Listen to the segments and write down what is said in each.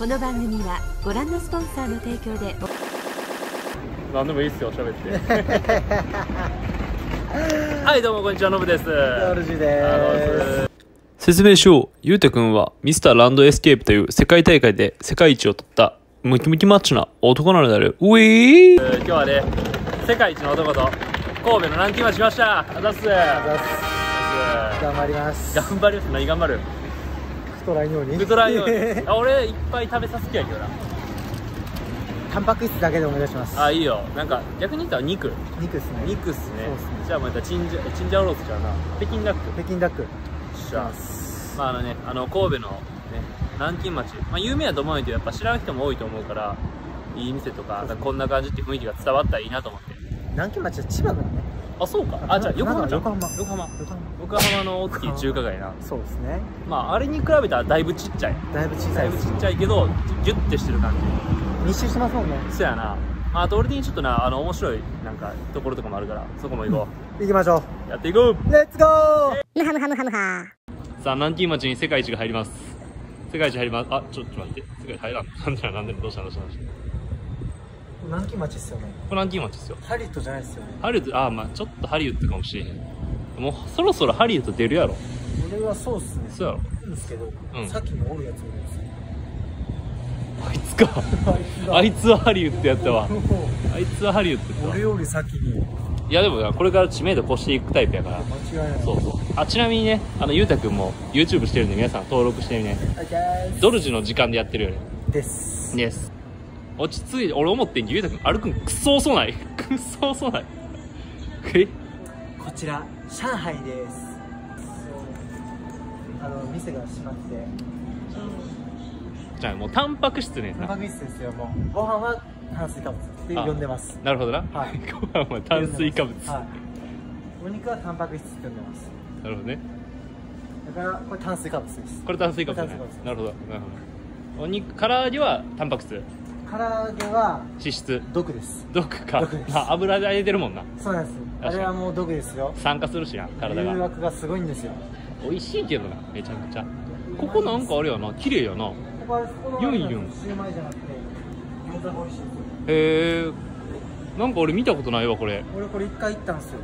この番組はご覧のスポンサーの提供で。何でもいいっすよ、喋って。はい、どうもこんにちは、ノブです。よろしいです。説明しよう。ゆうたくんはミスターランドエスケープという世界大会で世界一を取ったムキムキマッチョな男なのである。ウィー。今日はね、世界一の男と神戸のランキングはしました。あざっす。頑張ります。頑張ります。何頑張る？太らんように。太らんように。俺いっぱい食べさせてやけどな。タンパク質だけでお願いします。あ、いいよ。なんか逆に言ったら肉。肉っすね。肉っすね。じゃあまたチンジャオロースじゃな。北京ダック。北京ダック。します。まあね、神戸のね、南京町、まあ有名だと思うんだけど、やっぱ知らん人も多いと思うから、いい店とか、こんな感じって雰囲気が伝わったらいいなと思って。南京町は千葉だね。あ、そうか。あ、じゃあ横浜の大きい中華街な。そうですね。まああれに比べたらだいぶちっちゃい。だいぶちっちゃいけどギュッてしてる感じ。密集してますもんね。そうやな。あと俺的にちょっとな、面白いなんかところとかもあるから、そこも行こう。行きましょう。やっていこう。レッツゴー。ムハムハムハムハ。さあ南京町に世界一が入ります。世界一入ります。あ、ちょっと待って。世界入らん。なんでどうしたの。南京町っすよね。これ南京町っすよ。ハリウッドじゃないっすよね。ハリウッド、ああ、まあちょっとハリウッドかもしれへん。もうそろそろハリウッド出るやろ。俺はそうっすね。そうやろ。うんですけど、さっきのおるやつもですね。あいつか。あいつはハリウッドやったわ。あいつはハリウッドやった。俺より先に。いやでもこれから知名度越していくタイプやから。間違いない。そうそう。あ、ちなみにね、ゆうたくんも YouTube してるんで皆さん登録してみね。ドルジの時間でやってるよね。です。です。落ち着いて、俺思ってんけど、ゆうたくん歩くんくそ遅ない。くそ遅ない。え？こちら、上海です。店が閉まって。じゃあもうタンパク質ね。タンパク質ですよ、もう。ご飯は炭水化物って呼んでます。なるほどな。はい。ご飯は炭水化物。はい。お肉はタンパク質って呼んでます。なるほどね。だから、これ炭水化物です。これ炭水化物ね。なるほど。お肉、唐揚げはタンパク質。唐揚げは脂質、毒です。毒か。油で揚げてるもんな。そうなんです。あれはもう毒ですよ。酸化するしな、体が。誘惑がすごいんですよ。美味しいけどな、めちゃくちゃ。ここなんかあれやな、綺麗やな。ユンユンシューマイじゃなくて餃子が美味しい。へえ、なんか俺見たことないわ。これ一回行ったんですよ。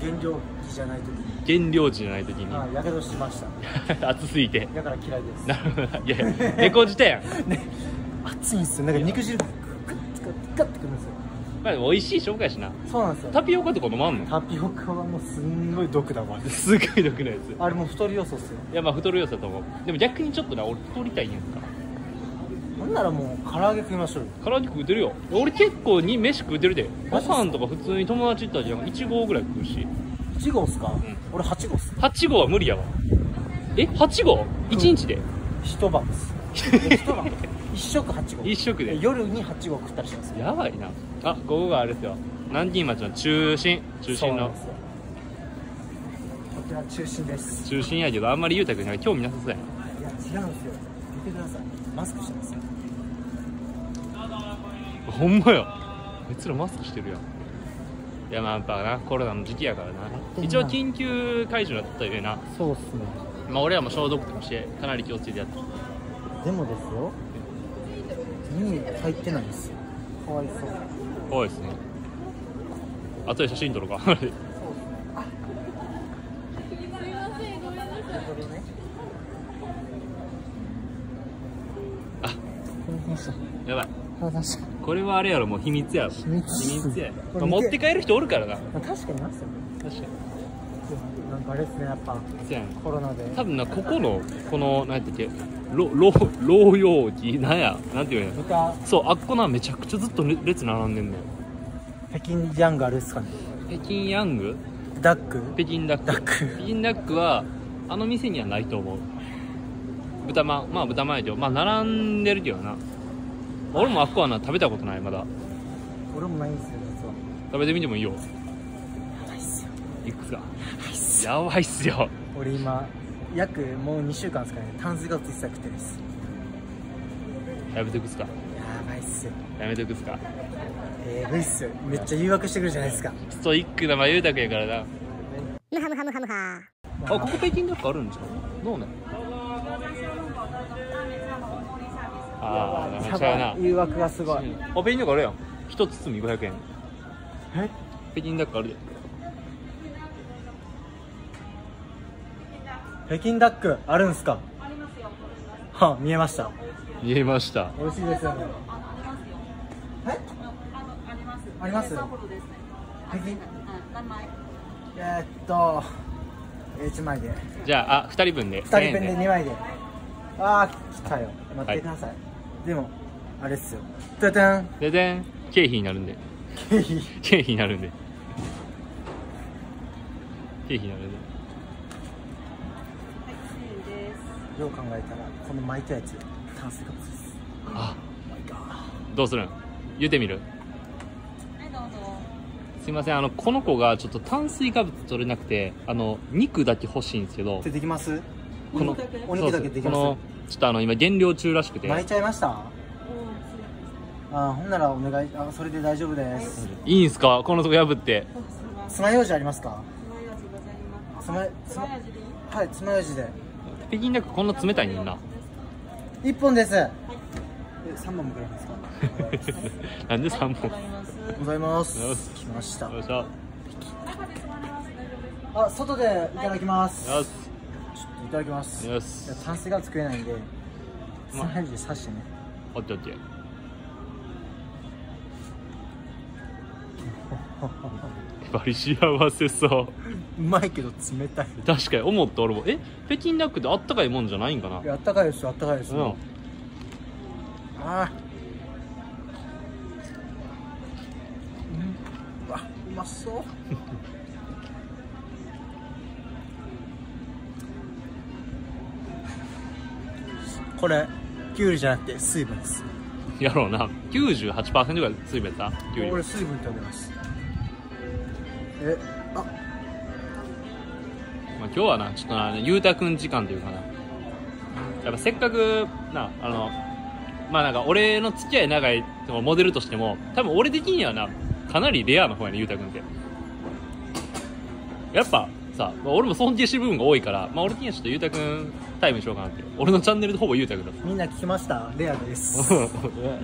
減量期じゃない時に。減量時じゃない時にやけどしました。暑すぎて。だから嫌いです。なるほど。いやいや、猫舌やん。熱いんですよ。なんか肉汁がグッとガッてくるんですよ。まあ美味しい紹介しな。そうなんですよ。タピオカとか飲まんの。タピオカはもうすんごい毒だわ。すごい毒なやつ。あれもう太る要素っすよ。いやまあ太る要素だと思う。でも逆にちょっとな、俺太りたいんやんか。なんならもう唐揚げ食いましょうよ。唐揚げ食うてるよ。俺結構に飯食うてるで。ご飯とか普通に友達行ったらじゃん1合ぐらい食うし。1合っすか？うん。俺8合っす。8合は無理やわ。え？8合？1日で？一晩っす。一晩。一食8合。一食で夜に8合食ったりします。やばいな。あ、ここがあれですよ、南京町の中心の。こちら中心です。中心やけどあんまりゆうたくんには興味なさそうや。いや違うんですよ。見てください、マスクしてます。ほんまや、あいつらマスクしてるやん。いやまあやっぱな、コロナの時期やからな。一応緊急解除になったゆえな。そうっすね。まあ俺らも消毒とかしてかなり気をつけてやった。でもですよ、耳入ってないんですよ。かわいそう。かわいですね。後で写真撮ろうか。そうですね。あ、すいません、ごめんなさい。あっ、やばい。これはあれやろ、もう秘密やろ。秘密や。持って帰る人おるからな。確かにますよね。確かに。なんかあれですね、やっぱコロナで多分な、ここのこの何て言って老容器なんや、なんて言うんや。そう、あっこな、めちゃくちゃずっと列並んでんのよ。北京ヤングあれっすかね。北京ヤングダック。北京ダック。北京ダックはあの店にはないと思う。豚まん、まあ豚まんやけど、まあ並んでるけどな。俺もあっこはな、食べたことない。まだ俺もないんですよ、実は。食べてみてもいいよ。やばいっすよ。いくつかやばいっすよ。俺今約もう2週間ですかね、炭水化物一切食ってるっす。やめとくっすか。やばいっすよ。やめとくっすか。ぐいっすよ。めっちゃ誘惑してくるじゃないですか。ストイックなまゆうたくやからな。ムハムハムハムハ。あ、ここ北京ダックあるんじゃん。どうね。誘惑がすごい。あ、北京ダックあるやん。一包み500円。え？北京ダックあるで。北京ダックあるんすか？ありますよ。は、見えました。見えました。美味しいですよね。え？あります。あります。北京。何枚？1枚で。じゃあ、あ、2人分で。2人分で2枚で。あー、来たよ。待ってください。でも、あれっすよ。ででん。ででん。経費になるんで。経費。経費になるんで。経費になるんで。はい、1000円です。どう考えたら、この巻いたやつ、炭水化物です。あ、どうするん？言うてみる？はい、どうぞ。すいません、この子がちょっと炭水化物取れなくて、肉だけ欲しいんですけど。できます？このお肉だけできます。このちょっと今減量中らしくて。巻いちゃいました。あ、ほんならお願い。あ、それで大丈夫です。いいんすか？このとこ破って。爪楊枝ありますか？爪楊枝ございます。はい、爪楊枝で。北京ダックこんな冷たいねんな。1本です。3本もくれますか？なんで3本？ございます。来ました。あ、外でいただきます。ちょっといただきます。炭水が作れないんで、3ヘルで刺してね。オッケーオッケー。やっぱり幸せそう。うまいけど冷たい。確かに思った俺も。え、北京ダックってあったかいもんじゃないんかな。あったかいです。あったかいです。ああ。うまそう。これキュウリじゃなくて水分です。やろうな。 98% ぐらい水分だ。キュウリ俺水分食べます。え、あ、まあ、今日はな、ちょっとな、ゆうたくん時間というかな、やっぱせっかくな、まあなんか俺の付き合い長いモデルとしても多分俺的にはな、かなりレアな方やね、ゆうたくんって。やっぱさ、俺も尊敬してる部分が多いから、まあ、俺的にはちょっとゆうたくんタイムにしようかなって。俺のチャンネルでほぼゆうたくんだ。みんな聞きました。レアです。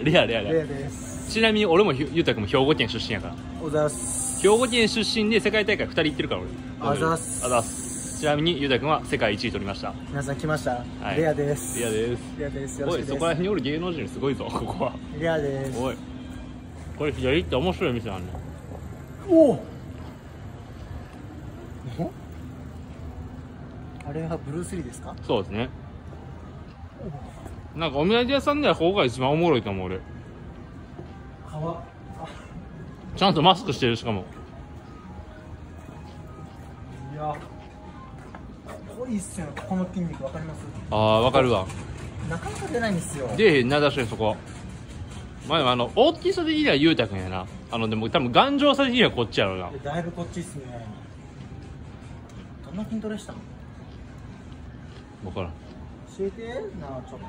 レアレアレア。レアです。ちなみに俺もゆうたくんも兵庫県出身やから。おざす。兵庫県出身で世界大会2人行ってるから俺。あざす。あざす。ちなみにゆうたくんは世界1位取りました。皆さん来ました。はい、レアです。レアです。レアです。おい、そこら辺におる芸能人すごいぞ、ここは。レアです。おい。これ左って面白い店なんだ。おお。あれはブルースリーですか？そうですね。なんかお土産屋さんではここが一番おもろいと思う俺。ちゃんとマスクしてるしかも。いや。濃いっすよ、ここの筋肉わかります？ああ、わかるわ。なかなか出ないんですよ。出へんな、確かにそこ。まあでも大きさ的にはゆうたくんやな。でも多分頑丈さ的にはこっちやろうな。だいぶこっちっすね。どんな筋トレしたの？分からん。教えてーな、ちょっ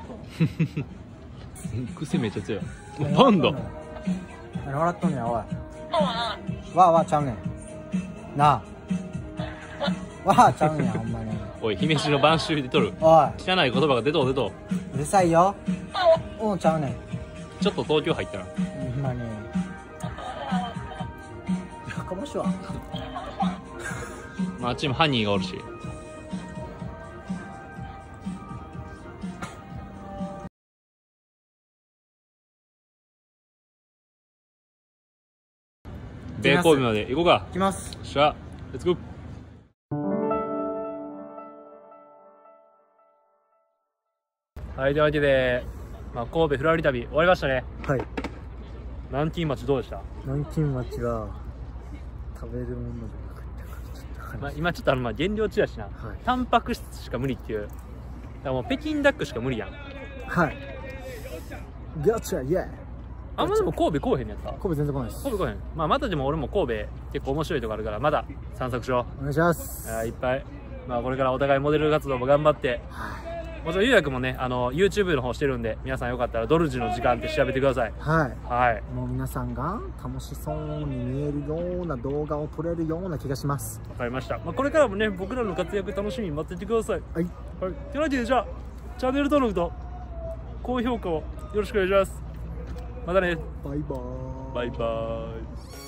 と。癖めっちゃ強い。なんだ。何笑っとんねん、おい。わあわあちゃうねん。なあ。わあちゃうねん、ほんまに。おい、姫路の晩秋で撮る。おい。汚い言葉が出とう出とう。うるさいよ。おうちゃうねん。ちょっと東京入ったな。まあね。やかましいわ。まあ、あっちもハニーがおるし。米神戸まで行こうか。行きます。よっしゃ、レッツゴー。はい、というわけで。まあ、神戸ふらり旅終わりましたね。はい。南京町どうでした？南京町は食べるものじゃなくてまあ今ちょっとまあ減量中やしな、はい、タンパク質しか無理っていう。だからもう北京ダックしか無理やん。はい。ガチャイエー。あんまでも神戸来おへんのやった？神戸全然来ないです。神戸来へん。まあまたでも俺も神戸結構面白いとこあるから、まだ散策しよう。お願いします。いっぱい、まあ、これからお互いモデル活動も頑張って、はい、もちろんゆうやくんもね、YouTube の方してるんで、皆さんよかったらドルジの時間って調べてください。はい。はい。もう皆さんが楽しそうに見えるような動画を撮れるような気がします。わかりました。まあ、これからもね、僕らの活躍楽しみに待っててください。はい。はい。というわけで、じゃあ、チャンネル登録と高評価をよろしくお願いします。またね。バイバーイ。バイバーイ。